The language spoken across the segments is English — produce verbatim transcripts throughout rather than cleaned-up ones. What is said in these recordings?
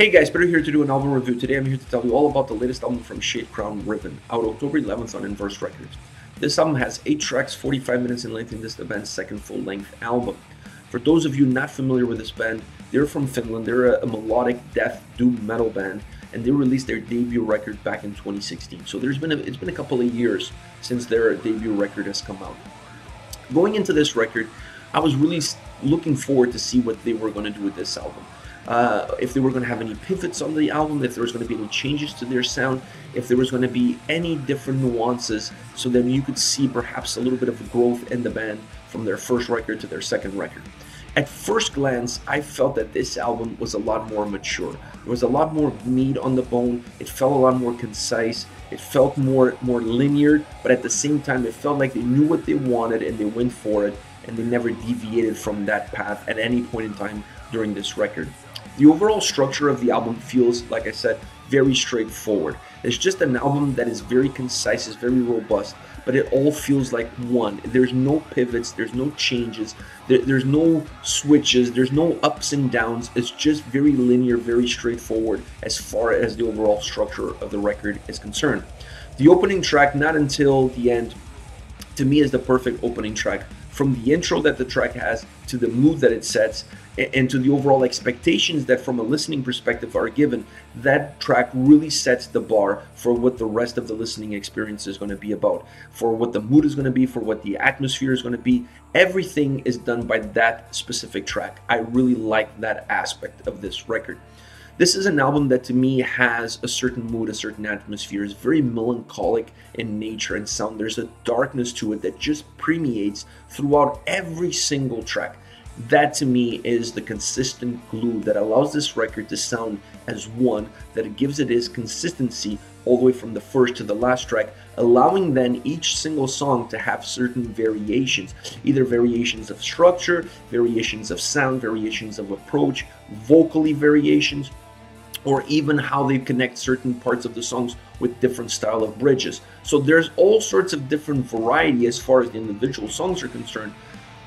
Hey guys, Peter here to do an album review. Today I'm here to tell you all about the latest album from Shadecrown, Riven, out October eleventh on Inverse Records. This album has eight tracks, forty-five minutes in length, in this the band's second full-length album. For those of you not familiar with this band, they're from Finland. They're a, a melodic death doom metal band, and they released their debut record back in twenty sixteen. So there's been a, it's been a couple of years since their debut record has come out. Going into this record, I was really looking forward to see what they were going to do with this album. Uh, if they were going to have any pivots on the album, if there was going to be any changes to their sound, if there was going to be any different nuances, so then you could see perhaps a little bit of growth in the band from their first record to their second record. At first glance, I felt that this album was a lot more mature. There was a lot more meat on the bone. It felt a lot more concise. It felt more, more linear, but at the same time, it felt like they knew what they wanted and they went for it, and they never deviated from that path at any point in time during this record. The overall structure of the album feels, like I said, very straightforward. It's just an album that is very concise, it's very robust, but it all feels like one. There's no pivots, there's no changes, there, there's no switches, there's no ups and downs. It's just very linear, very straightforward as far as the overall structure of the record is concerned. The opening track, Not Until the End, to me is the perfect opening track. From the intro that the track has, to the mood that it sets, and to the overall expectations that from a listening perspective are given, that track really sets the bar for what the rest of the listening experience is going to be about, for what the mood is going to be, for what the atmosphere is going to be. Everything is done by that specific track. I really like that aspect of this record. This is an album that to me has a certain mood, a certain atmosphere. It's very melancholic in nature and sound. There's a darkness to it that just permeates throughout every single track. That to me is the consistent glue that allows this record to sound as one, that it gives it its consistency all the way from the first to the last track, allowing then each single song to have certain variations, either variations of structure, variations of sound, variations of approach, vocally variations, or even how they connect certain parts of the songs with different style of bridges. So there's all sorts of different variety as far as the individual songs are concerned,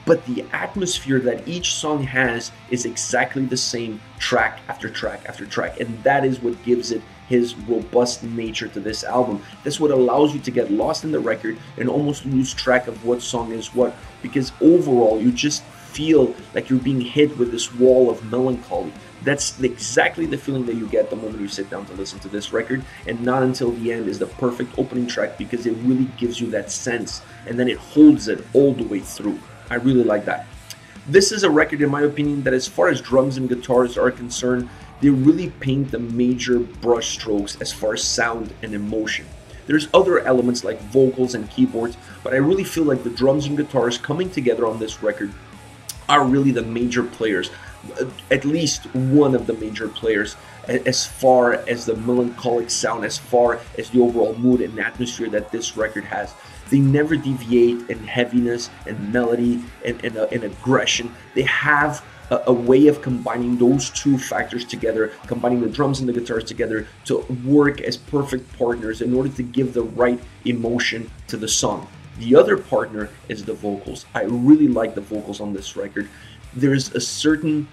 but the atmosphere that each song has is exactly the same track after track after track, and that is what gives it his robust nature to this album. That's what allows you to get lost in the record and almost lose track of what song is what, because overall you just feel like you're being hit with this wall of melancholy. That's exactly the feeling that you get the moment you sit down to listen to this record, and Not Until the End is the perfect opening track because it really gives you that sense, and then it holds it all the way through. I really like that. This is a record, in my opinion, that as far as drums and guitars are concerned, they really paint the major brush strokes as far as sound and emotion. There's other elements like vocals and keyboards, but I really feel like the drums and guitars coming together on this record are really the major players, at least one of the major players, as far as the melancholic sound, as far as the overall mood and atmosphere that this record has. They never deviate in heaviness and melody and, and, uh, and aggression. They have a, a way of combining those two factors together, combining the drums and the guitars together to work as perfect partners in order to give the right emotion to the song. The other partner is the vocals. I really like the vocals on this record. There's a certain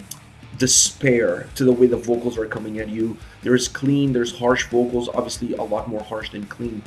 despair to the way the vocals are coming at you. There's clean, there's harsh vocals, obviously a lot more harsh than clean.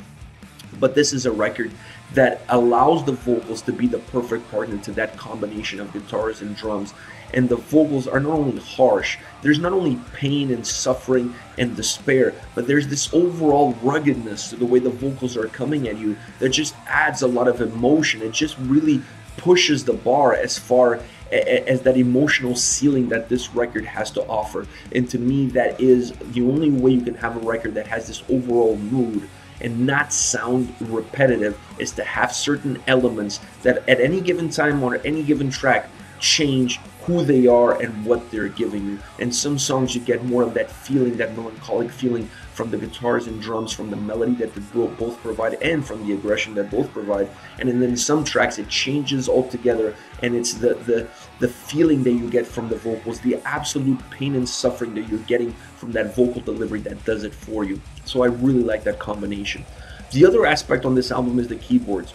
But this is a record that allows the vocals to be the perfect partner to that combination of guitars and drums. And the vocals are not only harsh, there's not only pain and suffering and despair, but there's this overall ruggedness to the way the vocals are coming at you that just adds a lot of emotion. It just really pushes the bar as far as that emotional ceiling that this record has to offer. And to me, that is the only way you can have a record that has this overall mood and not sound repetitive, is to have certain elements that at any given time or any given track change who they are and what they're giving you. And some songs you get more of that feeling, that melancholic feeling from the guitars and drums, from the melody that they both provide and from the aggression that both provide. And then in some tracks it changes altogether, and it's the, the, the feeling that you get from the vocals, the absolute pain and suffering that you're getting from that vocal delivery that does it for you. So I really like that combination. The other aspect on this album is the keyboards.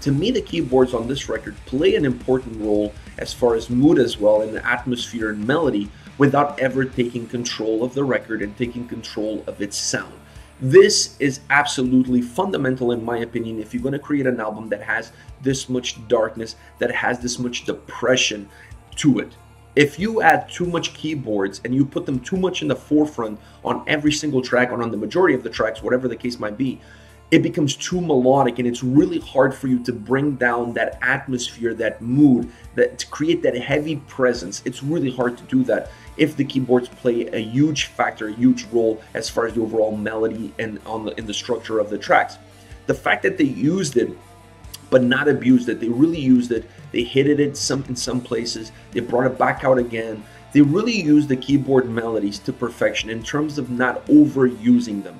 To me, the keyboards on this record play an important role as far as mood as well, and the atmosphere and melody, without ever taking control of the record and taking control of its sound. This is absolutely fundamental, in my opinion, if you're going to create an album that has this much darkness, that has this much depression to it. If you add too much keyboards and you put them too much in the forefront on every single track, or on the majority of the tracks, whatever the case might be, it becomes too melodic, and it's really hard for you to bring down that atmosphere, that mood, that to create that heavy presence. It's really hard to do that if the keyboards play a huge factor, a huge role as far as the overall melody and on the, in the structure of the tracks. The fact that they used it, but not abused it, they really used it, they hit it some, in some places, they brought it back out again. They really used the keyboard melodies to perfection in terms of not overusing them.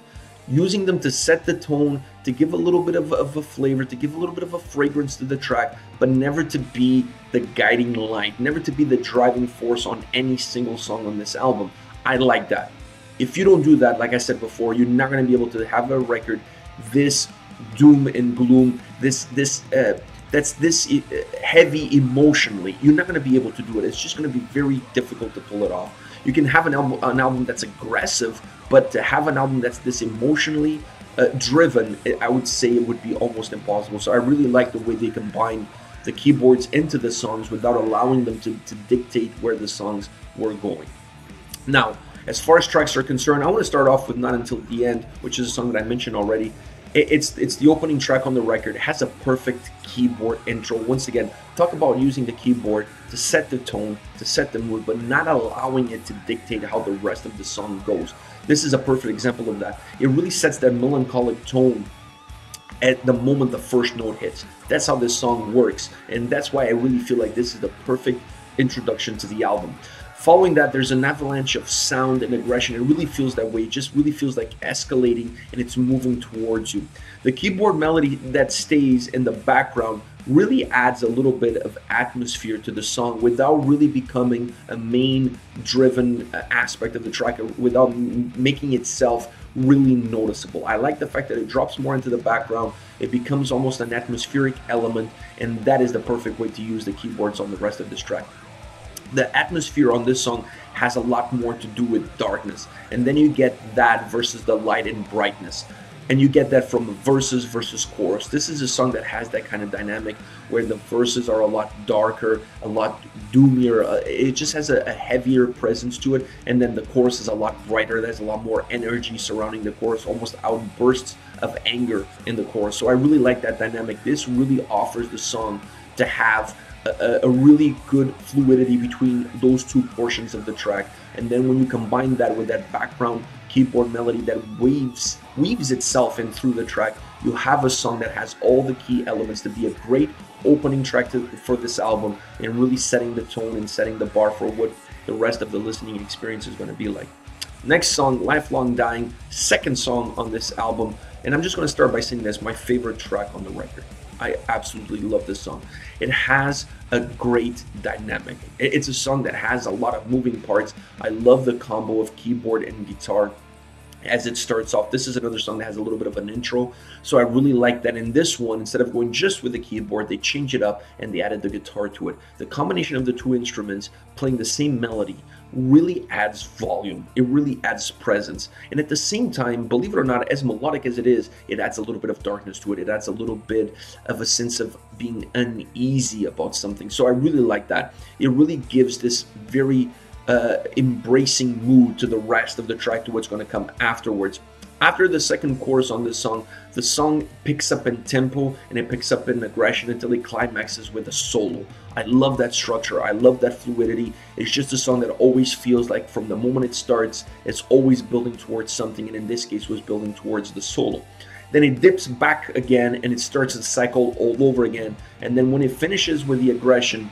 Using them to set the tone, to give a little bit of, of a flavor, to give a little bit of a fragrance to the track, but never to be the guiding light, never to be the driving force on any single song on this album. I like that. If you don't do that, like I said before, you're not going to be able to have a record this doom and gloom, this this uh, that's this e heavy emotionally. You're not going to be able to do it. It's just going to be very difficult to pull it off. You can have an album, an album that's aggressive, but to have an album that's this emotionally uh, driven, I would say it would be almost impossible. So I really like the way they combine the keyboards into the songs without allowing them to, to dictate where the songs were going. Now, as far as tracks are concerned, I want to start off with Not Until the End, which is a song that I mentioned already. It's, it's the opening track on the record. It has a perfect keyboard intro. Once again, talk about using the keyboard to set the tone, to set the mood, but not allowing it to dictate how the rest of the song goes. This is a perfect example of that. It really sets that melancholic tone at the moment the first note hits. That's how this song works, and that's why I really feel like this is the perfect introduction to the album. Following that, there's an avalanche of sound and aggression. It really feels that way. It just really feels like escalating, and it's moving towards you. The keyboard melody that stays in the background really adds a little bit of atmosphere to the song without really becoming a main driven aspect of the track, without making itself really noticeable. I like the fact that it drops more into the background. It becomes almost an atmospheric element, and that is the perfect way to use the keyboards on the rest of this track. The atmosphere on this song has a lot more to do with darkness, and then you get that versus the light and brightness, and you get that from verses versus chorus. This is a song that has that kind of dynamic where the verses are a lot darker, a lot doomier. Uh, it just has a, a heavier presence to it, and then the chorus is a lot brighter. There's a lot more energy surrounding the chorus, almost outbursts of anger in the chorus. So I really like that dynamic. This really offers the song to have A, a really good fluidity between those two portions of the track, and then when you combine that with that background keyboard melody that weaves weaves itself in through the track, you have a song that has all the key elements to be a great opening track to, for this album, and really setting the tone and setting the bar for what the rest of the listening experience is going to be like. Next song, Lifelong Dying, second song on this album, and I'm just going to start by saying this, my favorite track on the record. I absolutely love this song. It has a great dynamic. It's a song that has a lot of moving parts. I love the combo of keyboard and guitar as it starts off. This is another song that has a little bit of an intro, so I really like that in this one. Instead of going just with the keyboard, they changed it up and they added the guitar to it. The combination of the two instruments playing the same melody really adds volume, it really adds presence, and at the same time, believe it or not, as melodic as it is, it adds a little bit of darkness to it. It adds a little bit of a sense of being uneasy about something, so I really like that. It really gives this very uh, embracing mood to the rest of the track, to what's going to come afterwards. After the second chorus on this song, the song picks up in tempo and it picks up in aggression until it climaxes with a solo. I love that structure. I love that fluidity. It's just a song that always feels like from the moment it starts, it's always building towards something, and in this case was building towards the solo. Then it dips back again and it starts the cycle all over again. And then when it finishes with the aggression,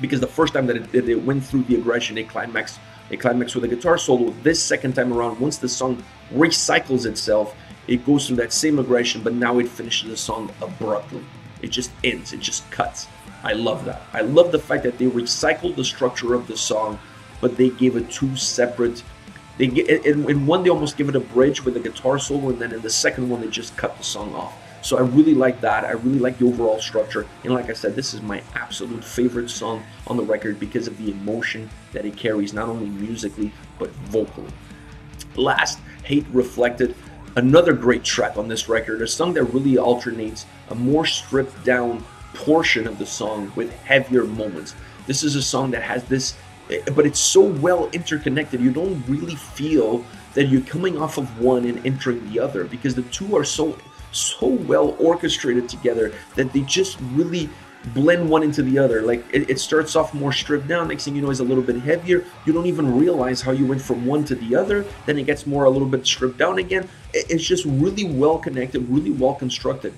because the first time that it, that it went through the aggression, it climaxed It climaxes with a guitar solo. This second time around, once the song recycles itself, it goes through that same aggression, but now it finishes the song abruptly. It just ends, it just cuts. I love that. I love the fact that they recycled the structure of the song, but they gave it two separate, they in, in one they almost give it a bridge with a guitar solo, and then in the second one they just cut the song off. So I really like that. I really like the overall structure. And like I said, this is my absolute favorite song on the record because of the emotion that it carries, not only musically, but vocally. Last, Hate Reflected. Another great track on this record, a song that really alternates a more stripped down portion of the song with heavier moments. This is a song that has this, but it's so well interconnected, you don't really feel that you're coming off of one and entering the other, because the two are so so well orchestrated together that they just really blend one into the other. Like it, it starts off more stripped down, next thing you know is a little bit heavier, you don't even realize how you went from one to the other, then it gets more a little bit stripped down again. It, it's just really well connected, really well constructed.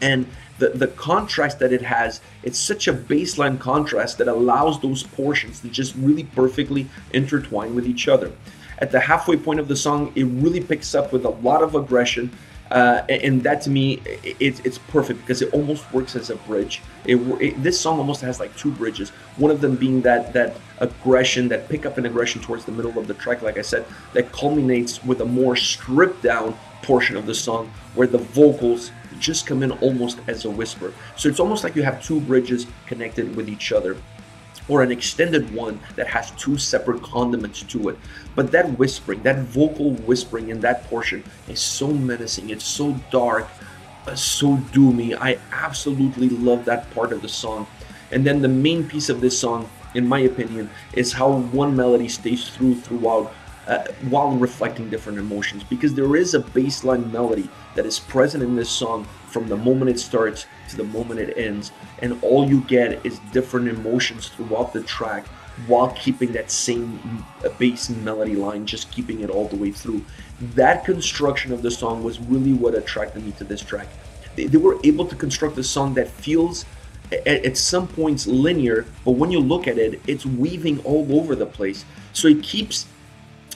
And the, the contrast that it has, it's such a baseline contrast that allows those portions to just really perfectly intertwine with each other. At the halfway point of the song, it really picks up with a lot of aggression. Uh, and that to me, it, it's perfect because it almost works as a bridge. It, it, this song almost has like two bridges, one of them being that that aggression, that pickup in aggression towards the middle of the track, like I said, that culminates with a more stripped down portion of the song where the vocals just come in almost as a whisper. So it's almost like you have two bridges connected with each other, or an extended one that has two separate condiments to it. But that whispering, that vocal whispering in that portion is so menacing, it's so dark, so doomy. I absolutely love that part of the song. And then the main piece of this song, in my opinion, is how one melody stays through throughout uh, while reflecting different emotions, because there is a baseline melody that is present in this song from the moment it starts to the moment it ends, and all you get is different emotions throughout the track while keeping that same bass melody line, just keeping it all the way through. That construction of the song was really what attracted me to this track. They, they were able to construct a song that feels at, at some points linear, but when you look at it, it's weaving all over the place. So it keeps,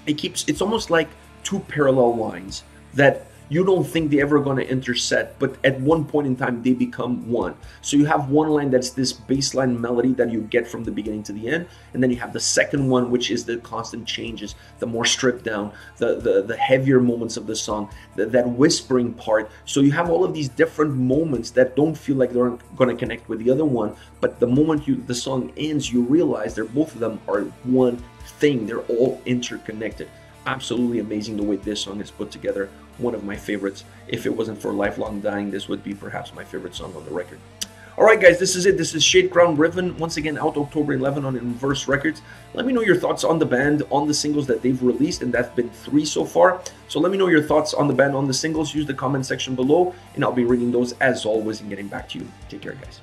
it keeps, it's almost like two parallel lines that you don't think they're ever going to intersect, but at one point in time, they become one. So you have one line that's this baseline melody that you get from the beginning to the end, and then you have the second one, which is the constant changes, the more stripped down, the, the, the heavier moments of the song, the, that whispering part. So you have all of these different moments that don't feel like they're going to connect with the other one, but the moment you the song ends, you realize they're both of them are one thing. They're all interconnected. Absolutely amazing the way this song is put together. One of my favorites. If it wasn't for Lifelong Dying, this would be perhaps my favorite song on the record. Alright guys, this is it. This is Shadecrown, Riven, once again out October eleventh on Inverse Records. Let me know your thoughts on the band, on the singles that they've released, and that's been three so far. So let me know your thoughts on the band, on the singles. Use the comment section below, and I'll be reading those as always and getting back to you. Take care, guys.